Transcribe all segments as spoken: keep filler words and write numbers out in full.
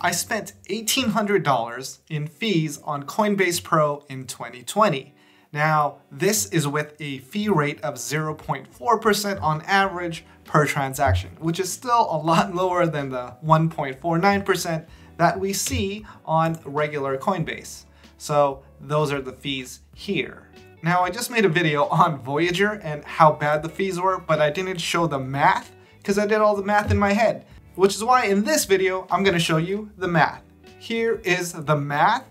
I spent eighteen hundred dollars in fees on Coinbase Pro in twenty twenty. Now, this is with a fee rate of zero point four percent on average per transaction, which is still a lot lower than the one point four nine percent that we see on regular Coinbase. So those are the fees here. Now, I just made a video on Voyager and how bad the fees were, but I didn't show the math because I did all the math in my head, which is why in this video, I'm gonna show you the math. Here is the math.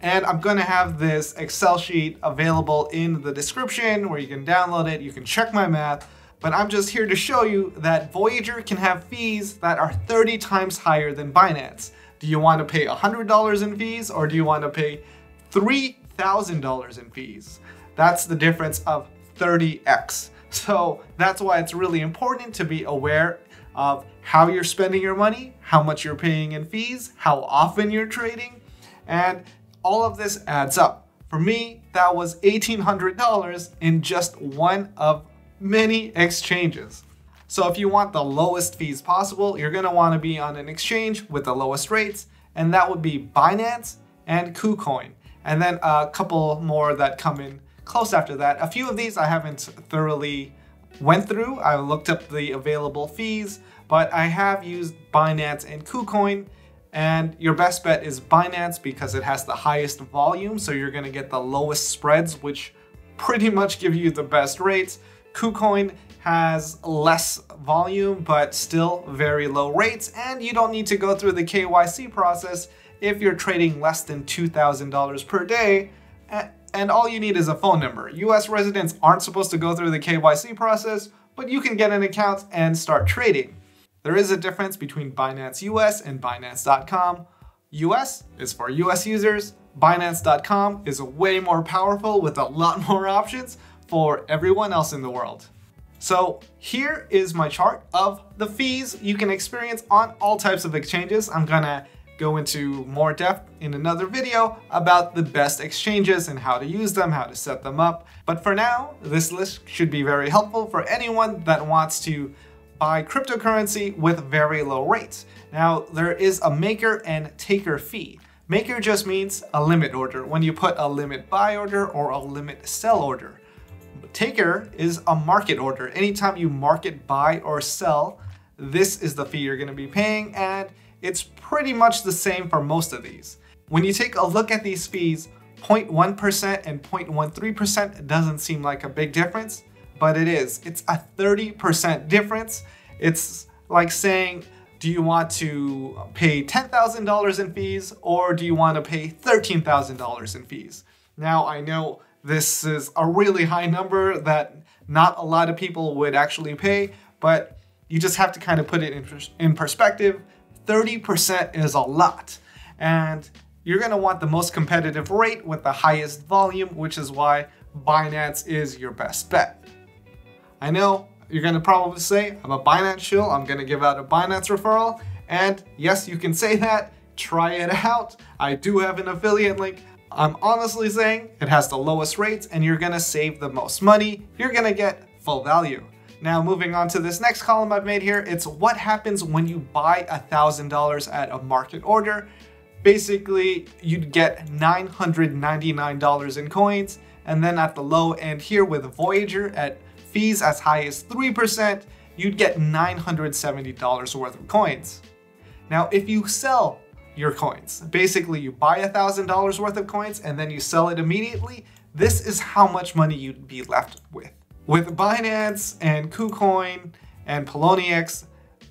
And I'm gonna have this Excel sheet available in the description where you can download it, you can check my math, but I'm just here to show you that Voyager can have fees that are thirty times higher than Binance. Do you wanna pay one hundred dollars in fees or do you wanna pay three thousand dollars in fees? That's the difference of thirty X. So that's why it's really important to be aware of how you're spending your money, how much you're paying in fees, how often you're trading, and all of this adds up. For me, that was eighteen hundred dollars in just one of many exchanges. So if you want the lowest fees possible, you're gonna wanna be on an exchange with the lowest rates, and that would be Binance and KuCoin. And then a couple more that come in close after that. A few of these I haven't thoroughly went through. I looked up the available fees, but I have used Binance and KuCoin. And your best bet is Binance because it has the highest volume, so you're gonna get the lowest spreads, which pretty much give you the best rates. KuCoin has less volume, but still very low rates, and you don't need to go through the K Y C process if you're trading less than two thousand dollars per day, and all you need is a phone number. U S residents aren't supposed to go through the K Y C process, but you can get an account and start trading. There is a difference between Binance U S and Binance dot com. U S is for U S users. Binance dot com is way more powerful with a lot more options for everyone else in the world. So here is my chart of the fees you can experience on all types of exchanges. I'm gonna go into more depth in another video about the best exchanges and how to use them, how to set them up. But for now, this list should be very helpful for anyone that wants to buy cryptocurrency with very low rates. Now, there is a maker and taker fee. Maker just means a limit order, when you put a limit buy order or a limit sell order. Taker is a market order. Anytime you market buy or sell, this is the fee you're gonna be paying, and it's pretty much the same for most of these. When you take a look at these fees, zero point one percent and zero point one three percent doesn't seem like a big difference, but it is. It's a thirty percent difference. It's like saying, do you want to pay ten thousand dollars in fees or do you want to pay thirteen thousand dollars in fees? Now, I know this is a really high number that not a lot of people would actually pay, but you just have to kind of put it in, in perspective. thirty percent is a lot. And you're gonna want the most competitive rate with the highest volume, which is why Binance is your best bet. I know you're gonna probably say, I'm a Binance shill, I'm gonna give out a Binance referral, and yes, you can say that, try it out. I do have an affiliate link. I'm honestly saying it has the lowest rates and you're gonna save the most money. You're gonna get full value. Now, moving on to this next column I've made here, it's what happens when you buy one thousand dollars at a market order. Basically, you'd get nine hundred ninety-nine dollars in coins, and then at the low end here with Voyager at fees as high as three percent, you'd get nine hundred seventy dollars worth of coins. Now, if you sell your coins, basically you buy one thousand dollars worth of coins and then you sell it immediately, this is how much money you'd be left with. With Binance and KuCoin and Poloniex,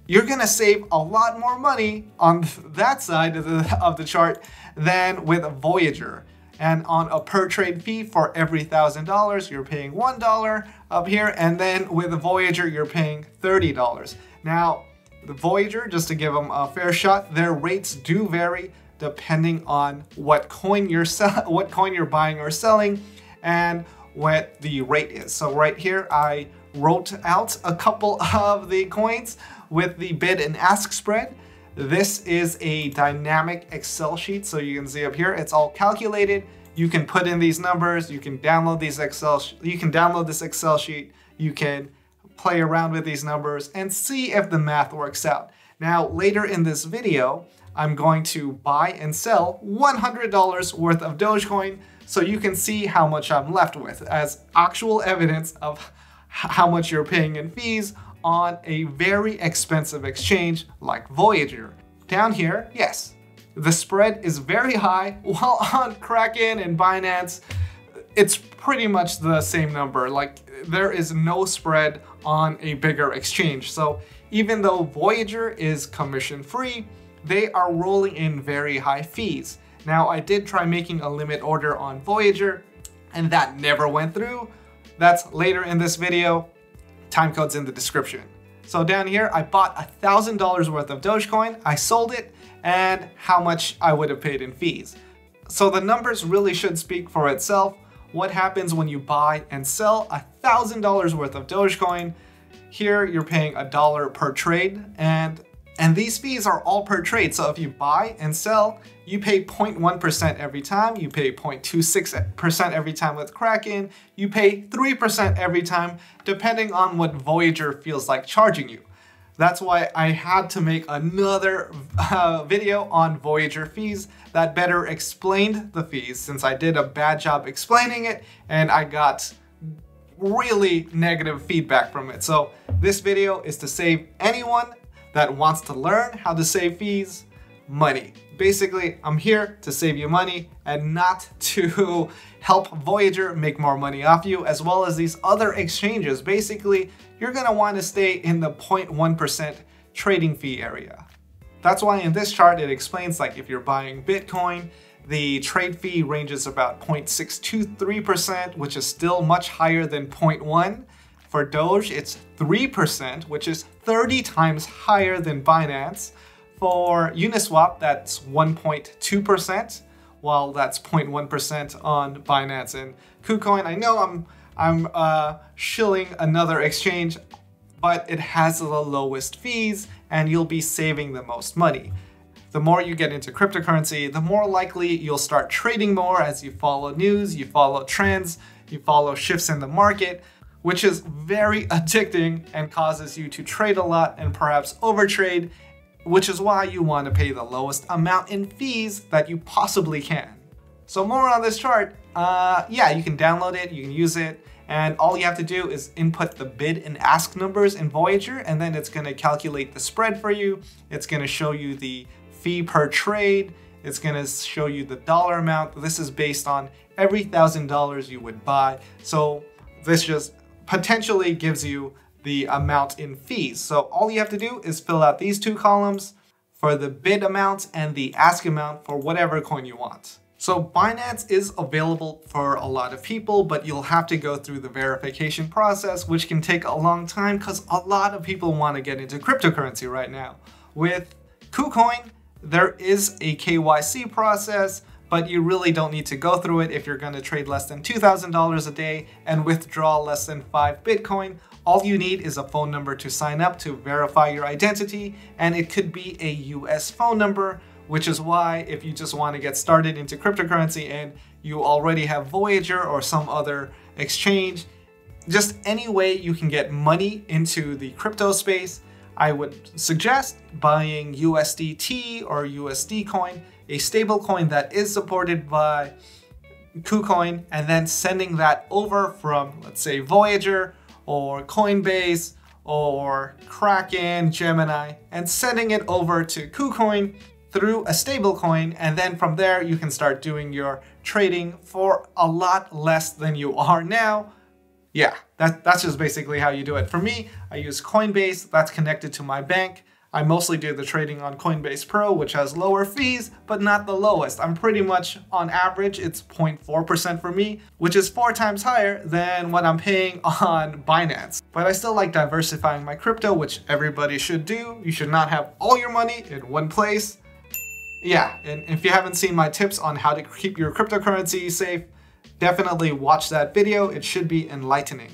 you're gonna save a lot more money on that side of the, of the chart than with Voyager. And on a per trade fee for every one thousand dollars, you're paying one dollar up here, and then with Voyager, you're paying thirty dollars. Now, the Voyager, just to give them a fair shot, their rates do vary depending on what coin you're what coin you're buying or selling and what the rate is. So right here, I wrote out a couple of the coins with the bid and ask spread. This is a dynamic Excel sheet, so you can see up here, it's all calculated. You can put in these numbers, you can download these Excel, you can download this Excel sheet, you can play around with these numbers and see if the math works out. Now, later in this video, I'm going to buy and sell one hundred dollars worth of Dogecoin so you can see how much I'm left with as actual evidence of how much you're paying in fees on a very expensive exchange like Voyager. Down here, yes, the spread is very high, while on Kraken and Binance, it's pretty much the same number. Like, there is no spread on a bigger exchange. So even though Voyager is commission free, they are rolling in very high fees. Now, I did try making a limit order on Voyager and that never went through. That's later in this video. Timecode's in the description. So down here, I bought one thousand dollars worth of Dogecoin, I sold it, and how much I would have paid in fees. So the numbers really should speak for itself. What happens when you buy and sell one thousand dollars worth of Dogecoin? Here, you're paying a dollar per trade, and And these fees are all per trade. So if you buy and sell, you pay zero point one percent every time, you pay zero point two six percent every time with Kraken, you pay three percent every time, depending on what Voyager feels like charging you. That's why I had to make another uh, video on Voyager fees that better explained the fees, since I did a bad job explaining it and I got really negative feedback from it. So this video is to save anyone that wants to learn how to save fees money. Basically, I'm here to save you money and not to help Voyager make more money off you, as well as these other exchanges. Basically, you're gonna wanna stay in the zero point one percent trading fee area. That's why in this chart, it explains, like, if you're buying Bitcoin, the trade fee ranges about zero point six two three percent, which is still much higher than zero point one. For Doge, it's three percent, which is thirty times higher than Binance. For Uniswap, that's one point two percent, while that's zero point one percent on Binance and KuCoin. I know I'm I'm uh, shilling another exchange, but it has the lowest fees, and you'll be saving the most money. The more you get into cryptocurrency, the more likely you'll start trading more as you follow news, you follow trends, you follow shifts in the market, which is very addicting and causes you to trade a lot and perhaps overtrade, which is why you want to pay the lowest amount in fees that you possibly can. So more on this chart, uh, yeah, you can download it, you can use it, and all you have to do is input the bid and ask numbers in Voyager, and then it's going to calculate the spread for you. It's going to show you the fee per trade. It's going to show you the dollar amount. This is based on every thousand dollars you would buy. So this just potentially gives you the amount in fees. So all you have to do is fill out these two columns for the bid amount and the ask amount for whatever coin you want. So Binance is available for a lot of people, but you'll have to go through the verification process, which can take a long time because a lot of people want to get into cryptocurrency right now. With KuCoin, there is a K Y C process, but you really don't need to go through it if you're gonna trade less than two thousand dollars a day and withdraw less than five Bitcoin. All you need is a phone number to sign up to verify your identity, and it could be a U S phone number, which is why if you just wanna get started into cryptocurrency and you already have Voyager or some other exchange, just any way you can get money into the crypto space, I would suggest buying U S D T or U S D coin, a stable coin that is supported by KuCoin, and then sending that over from, let's say, Voyager or Coinbase or Kraken, Gemini, and sending it over to KuCoin through a stable coin. And then from there, you can start doing your trading for a lot less than you are now. Yeah, that, that's just basically how you do it. For me, I use Coinbase, that's connected to my bank. I mostly do the trading on Coinbase Pro, which has lower fees, but not the lowest. I'm pretty much on average, it's zero point four percent for me, which is four times higher than what I'm paying on Binance. But I still like diversifying my crypto, which everybody should do. You should not have all your money in one place. Yeah, and if you haven't seen my tips on how to keep your cryptocurrency safe, definitely watch that video. It should be enlightening.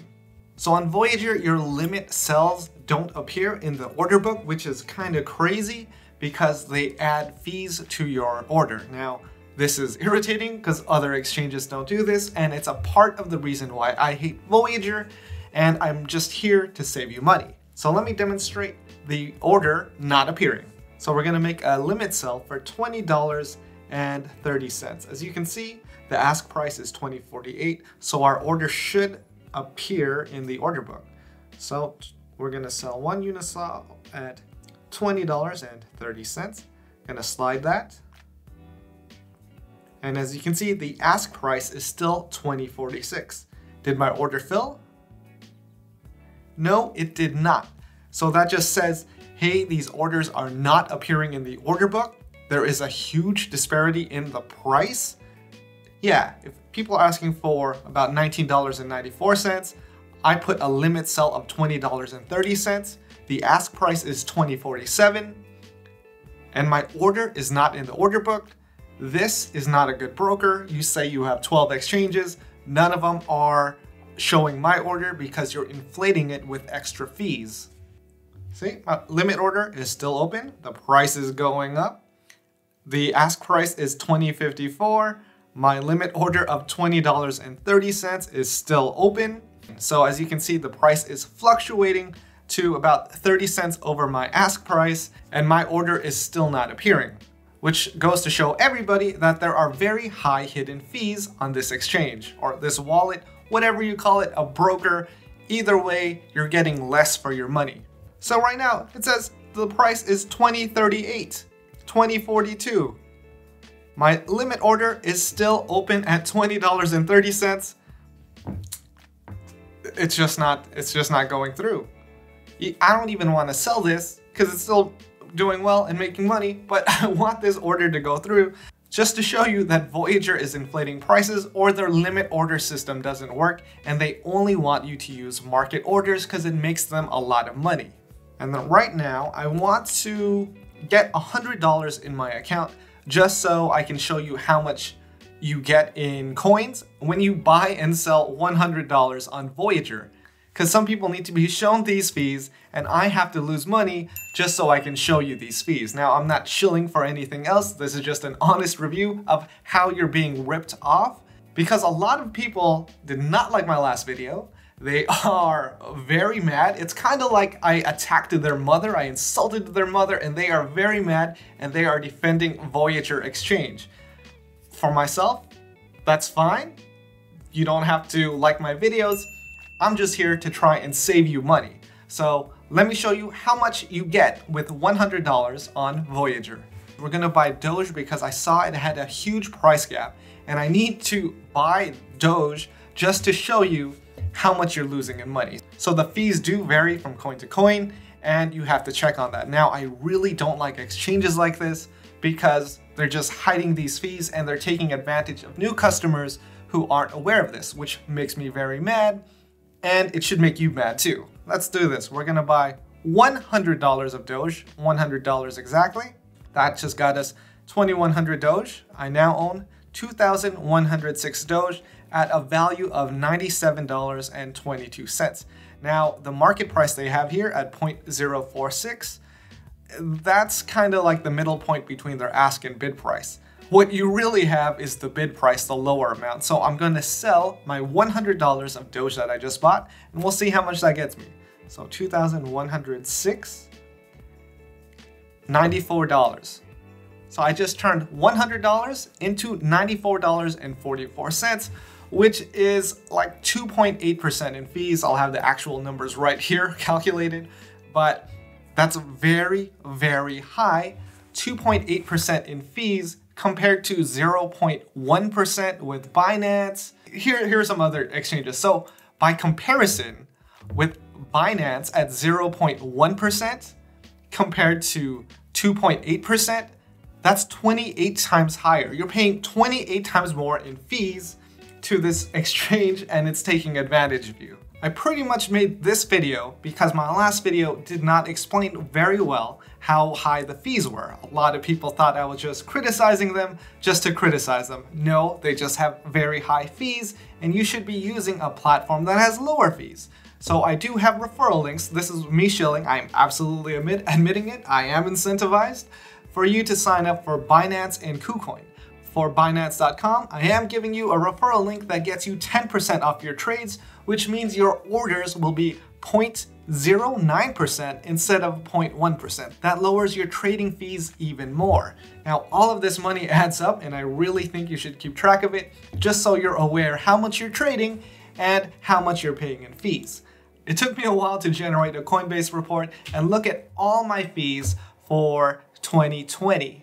So on Voyager, your limit sells don't appear in the order book, which is kind of crazy because they add fees to your order. Now, this is irritating because other exchanges don't do this, and it's a part of the reason why I hate Voyager, and I'm just here to save you money. So let me demonstrate the order not appearing. So we're gonna make a limit sell for twenty dollars and thirty cents. As you can see, the ask price is twenty forty-eight. So our order should appear in the order book. So we're gonna sell one Uniswap at twenty dollars and thirty cents. Gonna slide that. And as you can see, the ask price is still twenty forty-six. Did my order fill? No, it did not. So that just says, hey, these orders are not appearing in the order book. There is a huge disparity in the price. Yeah, if people are asking for about nineteen dollars and ninety-four cents, I put a limit sell of twenty dollars and thirty cents. The ask price is twenty forty-seven, and my order is not in the order book. This is not a good broker. You say you have twelve exchanges. None of them are showing my order because you're inflating it with extra fees. See, my limit order is still open. The price is going up. The ask price is twenty fifty-four. My limit order of twenty dollars and thirty cents is still open. So as you can see, the price is fluctuating to about thirty cents over my ask price, and my order is still not appearing, which goes to show everybody that there are very high hidden fees on this exchange or this wallet, whatever you call it, a broker. Either way, you're getting less for your money. So right now it says the price is twenty thirty-eight, twenty forty-two. My limit order is still open at twenty dollars and thirty cents. It's just not, it's just not going through. I don't even want to sell this because it's still doing well and making money, but I want this order to go through just to show you that Voyager is inflating prices, or their limit order system doesn't work and they only want you to use market orders because it makes them a lot of money. And then right now I want to get one hundred dollars in my account just so I can show you how much you get in coins when you buy and sell one hundred dollars on Voyager. Because some people need to be shown these fees, and I have to lose money just so I can show you these fees. Now, I'm not shilling for anything else. This is just an honest review of how you're being ripped off, because a lot of people did not like my last video. They are very mad. It's kind of like I attacked their mother, I insulted their mother, and they are very mad, and they are defending Voyager Exchange. For myself, that's fine. You don't have to like my videos. I'm just here to try and save you money. So let me show you how much you get with one hundred dollars on Voyager. We're gonna buy Doge because I saw it had a huge price gap, and I need to buy Doge just to show you how much you're losing in money. So the fees do vary from coin to coin, and you have to check on that. Now, I really don't like exchanges like this because they're just hiding these fees and they're taking advantage of new customers who aren't aware of this, which makes me very mad. And it should make you mad too. Let's do this. We're gonna buy one hundred dollars of Doge, one hundred dollars exactly. That just got us twenty-one hundred Doge. I now own two thousand one hundred six Doge at a value of ninety-seven dollars and twenty-two cents. Now, the market price they have here at zero point zero four six, that's kind of like the middle point between their ask and bid price. What you really have is the bid price, the lower amount. So I'm gonna sell my one hundred dollars of Doge that I just bought, and we'll see how much that gets me. So two thousand one hundred six, ninety-four dollars. So I just turned one hundred dollars into ninety-four dollars and forty-four cents, which is like two point eight percent in fees. I'll have the actual numbers right here calculated, but that's very, very high, two point eight percent in fees, compared to zero point one percent with Binance. Here, here are some other exchanges. So by comparison, with Binance at zero point one percent compared to two point eight percent, that's twenty-eight times higher. You're paying twenty-eight times more in fees to this exchange, and it's taking advantage of you. I pretty much made this video because my last video did not explain very well how high the fees were. A lot of people thought I was just criticizing them just to criticize them. No, they just have very high fees, and you should be using a platform that has lower fees. So I do have referral links. This is me shilling. I'm absolutely admit, admitting it. I am incentivized for you to sign up for Binance and KuCoin. For Binance dot com, I am giving you a referral link that gets you ten percent off your trades, which means your orders will be 0.0 zero point zero nine percent instead of zero point one percent. That lowers your trading fees even more. Now, all of this money adds up, and I really think you should keep track of it just so you're aware how much you're trading and how much you're paying in fees. It took me a while to generate a Coinbase report and look at all my fees for twenty twenty.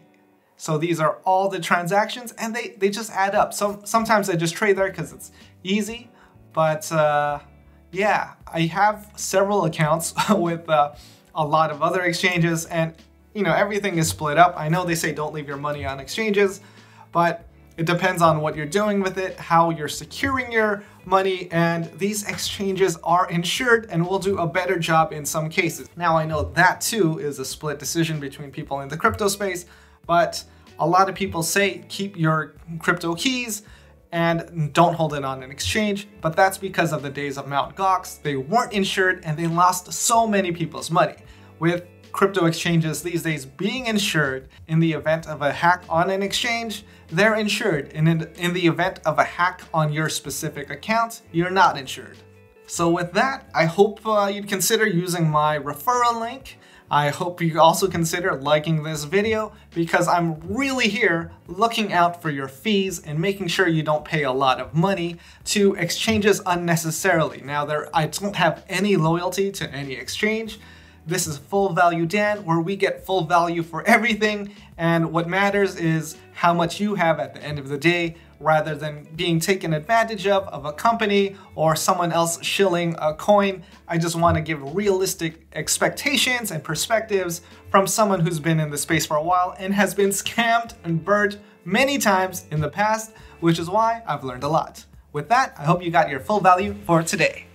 So these are all the transactions, and they, they just add up. So sometimes I just trade there because it's easy, but uh, yeah, I have several accounts with uh, a lot of other exchanges, and you know, everything is split up. I know they say don't leave your money on exchanges, but it depends on what you're doing with it, how you're securing your money, and these exchanges are insured and will do a better job in some cases. Now, I know that too is a split decision between people in the crypto space, but a lot of people say keep your crypto keys and don't hold it on an exchange, but that's because of the days of Mount Gox. They weren't insured and they lost so many people's money. With crypto exchanges these days being insured, in the event of a hack on an exchange, they're insured. And in, in the event of a hack on your specific account, you're not insured. So with that, I hope uh, you'd consider using my referral link. I hope you also consider liking this video, because I'm really here looking out for your fees and making sure you don't pay a lot of money to exchanges unnecessarily. Now, there, I don't have any loyalty to any exchange. This is Full Value Dan, where we get full value for everything, and what matters is how much you have at the end of the day, rather than being taken advantage of of a company or someone else shilling a coin. I just want to give realistic expectations and perspectives from someone who's been in the space for a while and has been scammed and burnt many times in the past, which is why I've learned a lot. With that, I hope you got your full value for today.